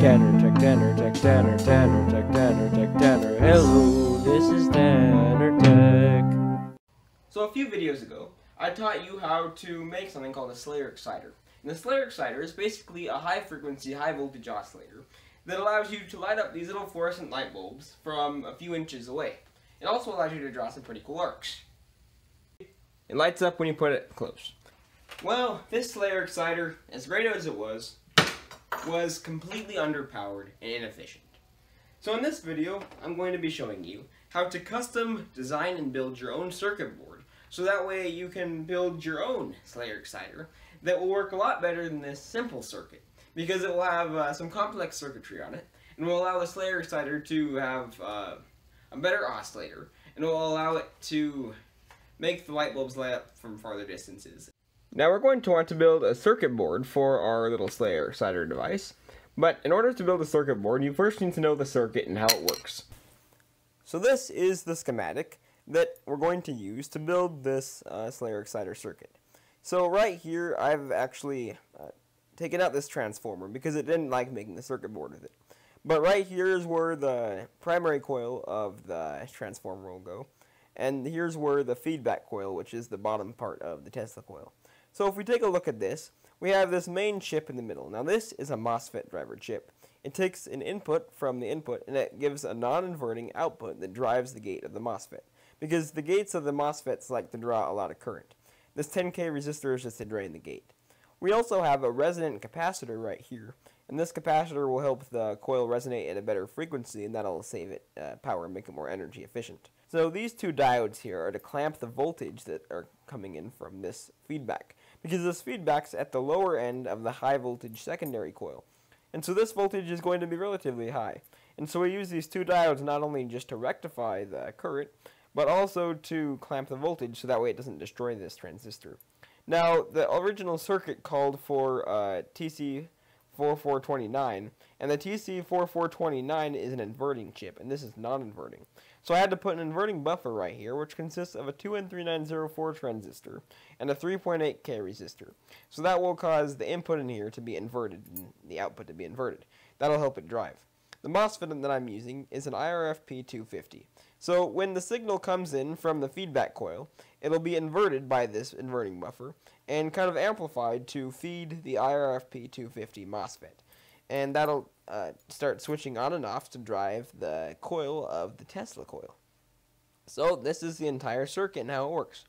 Tanner Tech, Tanner Tech, Tanner, Tanner Tech, Tanner Tech, Tanner. Hello, this is Tanner Tech. So a few videos ago, I taught you how to make something called a Slayer Exciter. And the Slayer Exciter is basically a high-frequency, high-voltage oscillator that allows you to light up these little fluorescent light bulbs from a few inches away. It also allows you to draw some pretty cool arcs. It lights up when you put it close. Well, this Slayer Exciter, as great as it was completely underpowered and inefficient. So in this video, I'm going to be showing you how to custom design and build your own circuit board, so that way you can build your own Slayer Exciter that will work a lot better than this simple circuit, because it will have some complex circuitry on it, and will allow the Slayer Exciter to have a better oscillator, and it will allow it to make the light bulbs light up from farther distances. Now we're going to want to build a circuit board for our little Slayer Exciter device, but in order to build a circuit board, you first need to know the circuit and how it works. So this is the schematic that we're going to use to build this Slayer Exciter circuit. So right here, I've actually taken out this transformer because it didn't like making the circuit board with it. But right here is where the primary coil of the transformer will go, and here's where the feedback coil, which is the bottom part of the Tesla coil. So if we take a look at this, we have this main chip in the middle. Now this is a MOSFET driver chip. It takes an input from the input and it gives a non-inverting output that drives the gate of the MOSFET, because the gates of the MOSFETs like to draw a lot of current. This 10K resistor is just to drain the gate. We also have a resonant capacitor right here, and this capacitor will help the coil resonate at a better frequency, and that'll save it power and make it more energy efficient. So these two diodes here are to clamp the voltage that are coming in from this feedback, because this feedback's at the lower end of the high voltage secondary coil. And so this voltage is going to be relatively high. And so we use these two diodes not only just to rectify the current, but also to clamp the voltage so that way it doesn't destroy this transistor. Now, the original circuit called for TC4429, and the TC4429 is an inverting chip, and this is non-inverting. So I had to put an inverting buffer right here, which consists of a 2N3904 transistor and a 3.8K resistor. So that will cause the input in here to be inverted and the output to be inverted. That'll help it drive. The MOSFET that I'm using is an IRFP250. So when the signal comes in from the feedback coil, it'll be inverted by this inverting buffer and kind of amplified to feed the IRFP250 MOSFET. And that'll start switching on and off to drive the coil of the Tesla coil. So this is the entire circuit and how it works.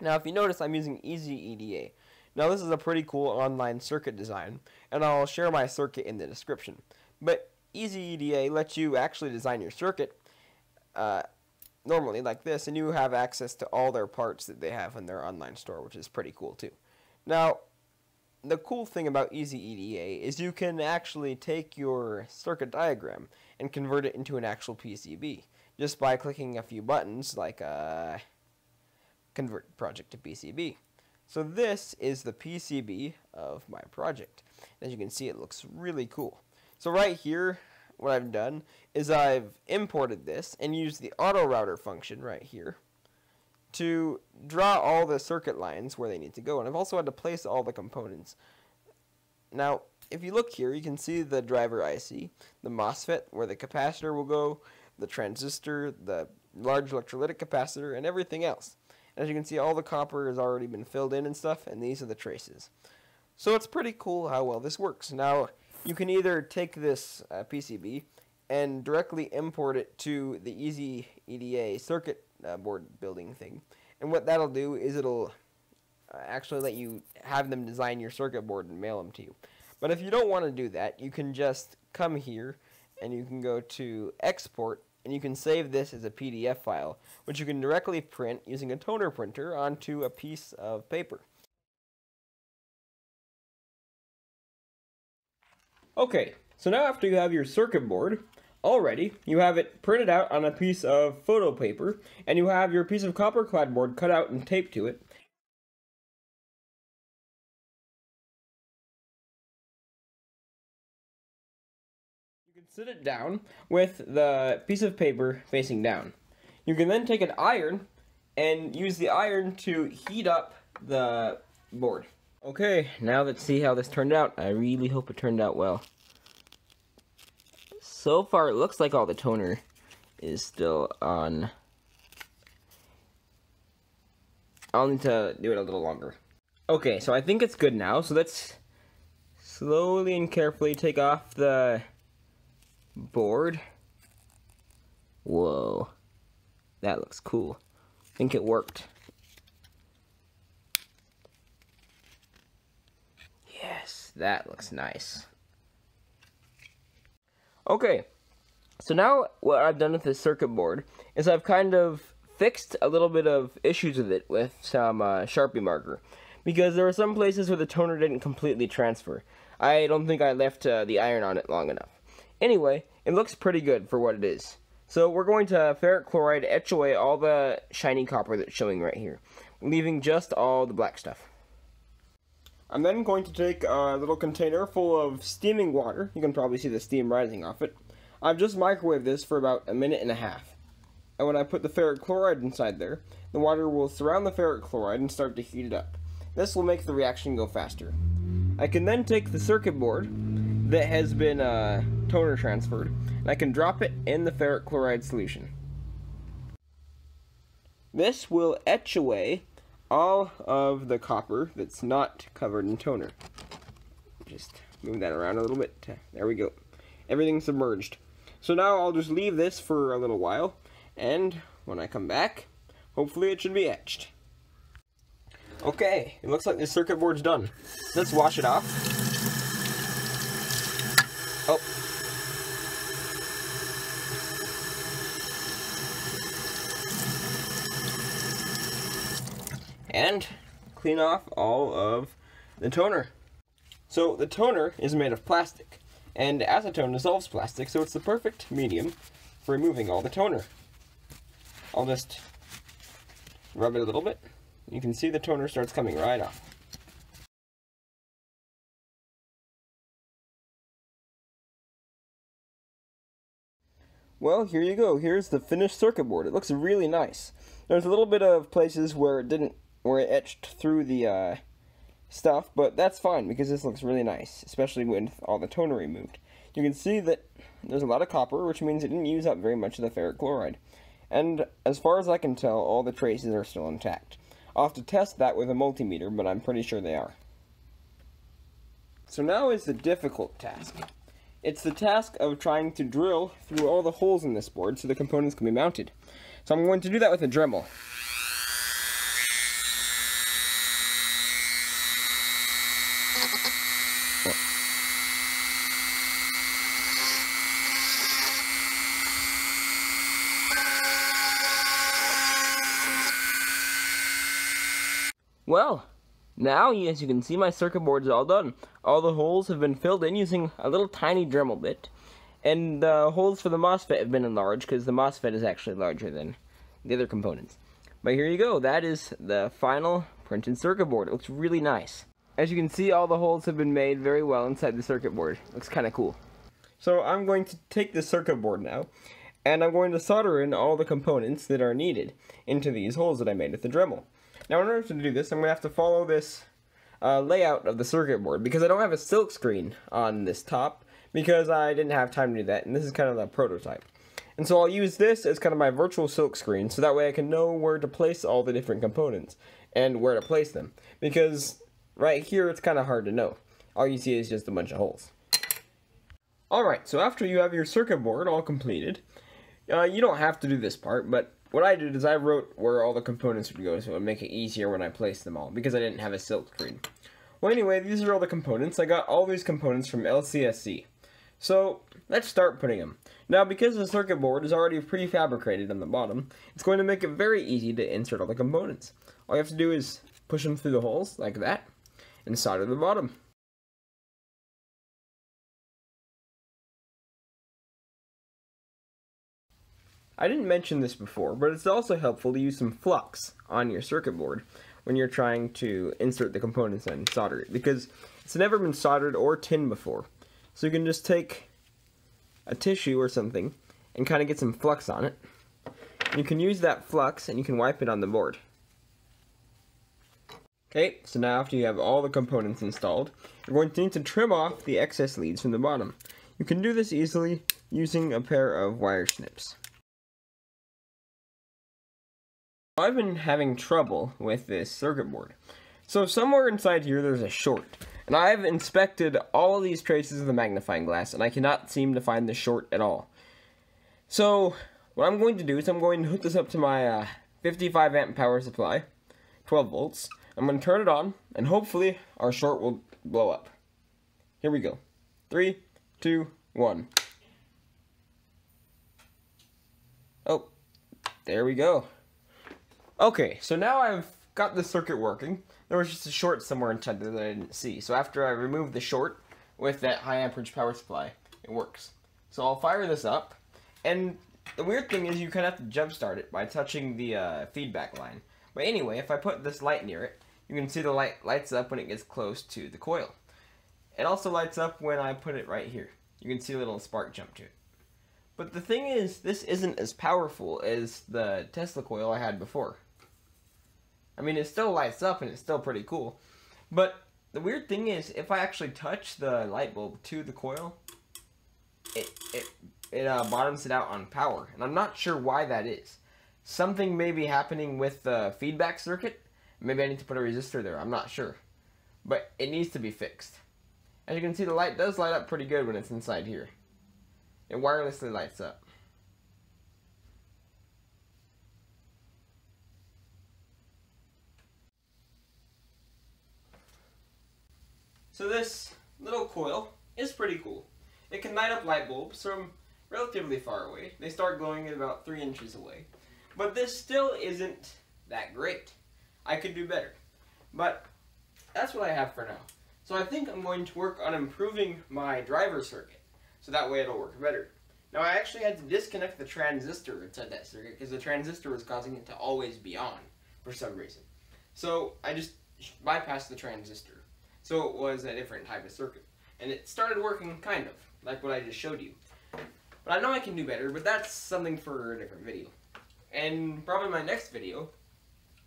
Now if you notice, I'm using EasyEDA. Now this is a pretty cool online circuit design, and I'll share my circuit in the description. But EasyEDA lets you actually design your circuit normally like this, and you have access to all their parts that they have in their online store, which is pretty cool too. Now the cool thing about EasyEDA is you can actually take your circuit diagram and convert it into an actual PCB just by clicking a few buttons like convert project to PCB. So this is the PCB of my project. As you can see, it looks really cool. So right here, what I've done is I've imported this and used the auto router function right here to draw all the circuit lines where they need to go, and I've also had to place all the components. Now if you look here, you can see the driver IC, the MOSFET where the capacitor will go, the transistor, the large electrolytic capacitor, and everything else. As you can see, all the copper has already been filled in and stuff, and these are the traces. So it's pretty cool how well this works. Now you can either take this PCB and directly import it to the EasyEDA circuit board building thing, and what that'll do is it'll actually let you have them design your circuit board and mail them to you. But if you don't want to do that, you can just come here and you can go to export, and you can save this as a PDF file, which you can directly print using a toner printer onto a piece of paper. Okay, so now after you have your circuit board already, you have it printed out on a piece of photo paper, and you have your piece of copper clad board cut out and taped to it. You can sit it down with the piece of paper facing down. You can then take an iron and use the iron to heat up the board. Okay, now let's see how this turned out. I really hope it turned out well. So far, it looks like all the toner is still on. I'll need to do it a little longer. Okay, so I think it's good now. So let's slowly and carefully take off the board. Whoa, that looks cool. I think it worked. Yes, that looks nice. Okay, so now what I've done with this circuit board is I've kind of fixed a little bit of issues with it with some Sharpie marker, because there were some places where the toner didn't completely transfer. I don't think I left the iron on it long enough. Anyway, it looks pretty good for what it is. So we're going to ferric chloride etch away all the shiny copper that's showing right here, leaving just all the black stuff. I'm then going to take a little container full of steaming water. You can probably see the steam rising off it. I've just microwaved this for about a minute and a half. And when I put the ferric chloride inside there, the water will surround the ferric chloride and start to heat it up. This will make the reaction go faster. I can then take the circuit board that has been toner transferred, and I can drop it in the ferric chloride solution. This will etch away all of the copper that's not covered in toner. Just move that around a little bit. There we go. Everything's submerged. So now I'll just leave this for a little while, and when I come back, hopefully it should be etched. Okay, it looks like this circuit board's done. Let's wash it off. Oh. And clean off all of the toner. So the toner is made of plastic, and acetone dissolves plastic, so it's the perfect medium for removing all the toner. I'll just rub it a little bit. You can see the toner starts coming right off. Well, here you go. Here's the finished circuit board. It looks really nice. There's a little bit of places where it didn't, where it etched through the stuff, but that's fine because this looks really nice, especially with all the toner removed. You can see that there's a lot of copper, which means it didn't use up very much of the ferric chloride. And as far as I can tell, all the traces are still intact. I'll have to test that with a multimeter, but I'm pretty sure they are. So now is the difficult task. It's the task of trying to drill through all the holes in this board so the components can be mounted. So I'm going to do that with a Dremel. Well, now, as you can see, my circuit board is all done. All the holes have been filled in using a little tiny Dremel bit, and the holes for the MOSFET have been enlarged because the MOSFET is actually larger than the other components. But here you go, that is the final printed circuit board. It looks really nice. As you can see, all the holes have been made very well inside the circuit board. Looks kind of cool. So I'm going to take the circuit board now, and I'm going to solder in all the components that are needed into these holes that I made with the Dremel. Now, in order to do this, I'm going to have to follow this layout of the circuit board, because I don't have a silk screen on this top, because I didn't have time to do that, and this is kind of the prototype. And so I'll use this as kind of my virtual silk screen, so that way I can know where to place all the different components, and where to place them, because right here it's kind of hard to know. All you see is just a bunch of holes. Alright, so after you have your circuit board all completed, you don't have to do this part, but what I did is I wrote where all the components would go, so it would make it easier when I placed them all, because I didn't have a silk screen. Well, anyway, these are all the components. I got all these components from LCSC. So, let's start putting them. Now, because the circuit board is already prefabricated on the bottom, it's going to make it very easy to insert all the components. All you have to do is push them through the holes, like that, and solder the bottom. I didn't mention this before, but it's also helpful to use some flux on your circuit board when you're trying to insert the components and solder it, because it's never been soldered or tinned before. So you can just take a tissue or something and kind of get some flux on it. You can use that flux and you can wipe it on the board. Okay, so now after you have all the components installed, you're going to need to trim off the excess leads from the bottom. You can do this easily using a pair of wire snips. I've been having trouble with this circuit board. So somewhere inside here there's a short, and I've inspected all of these traces of the magnifying glass, and I cannot seem to find the short at all. So what I'm going to do is I'm going to hook this up to my 55 amp power supply, 12 volts. I'm going to turn it on, and hopefully our short will blow up. Here we go. 3, 2, 1. Oh, there we go. Okay, so now I've got the circuit working. There was just a short somewhere inside there that I didn't see. So after I remove the short with that high amperage power supply, it works. So I'll fire this up, and the weird thing is you kind of have to jumpstart it by touching the feedback line. But anyway, if I put this light near it, you can see the light lights up when it gets close to the coil. It also lights up when I put it right here. You can see a little spark jump to it. But the thing is, this isn't as powerful as the Tesla coil I had before. I mean, it still lights up and it's still pretty cool. But the weird thing is, if I actually touch the light bulb to the coil, it bottoms it out on power. And I'm not sure why that is. Something may be happening with the feedback circuit. Maybe I need to put a resistor there, I'm not sure. But it needs to be fixed. As you can see, the light does light up pretty good when it's inside here. It wirelessly lights up. So this little coil is pretty cool. It can light up light bulbs from relatively far away. They start glowing at about 3 inches away. But this still isn't that great. I could do better. But that's what I have for now. So I think I'm going to work on improving my driver circuit, so that way it'll work better. Now I actually had to disconnect the transistor inside that circuit because the transistor was causing it to always be on for some reason. So I just bypassed the transistor. So it was a different type of circuit. And it started working kind of, like what I just showed you. But I know I can do better, but that's something for a different video. And probably my next video,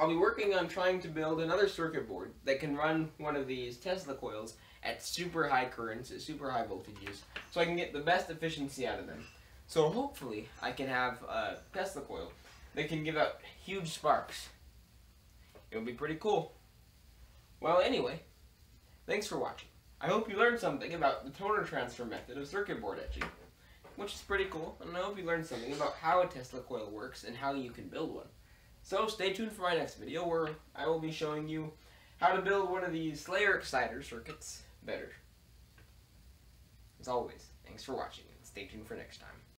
I'll be working on trying to build another circuit board that can run one of these Tesla coils at super high currents, at super high voltages, so I can get the best efficiency out of them. So hopefully I can have a Tesla coil that can give out huge sparks. It would be pretty cool. Well, anyway, thanks for watching. I hope you learned something about the toner transfer method of circuit board etching, which is pretty cool, and I hope you learned something about how a Tesla coil works and how you can build one. So stay tuned for my next video where I will be showing you how to build one of these Slayer Exciter circuits better. As always, thanks for watching and stay tuned for next time.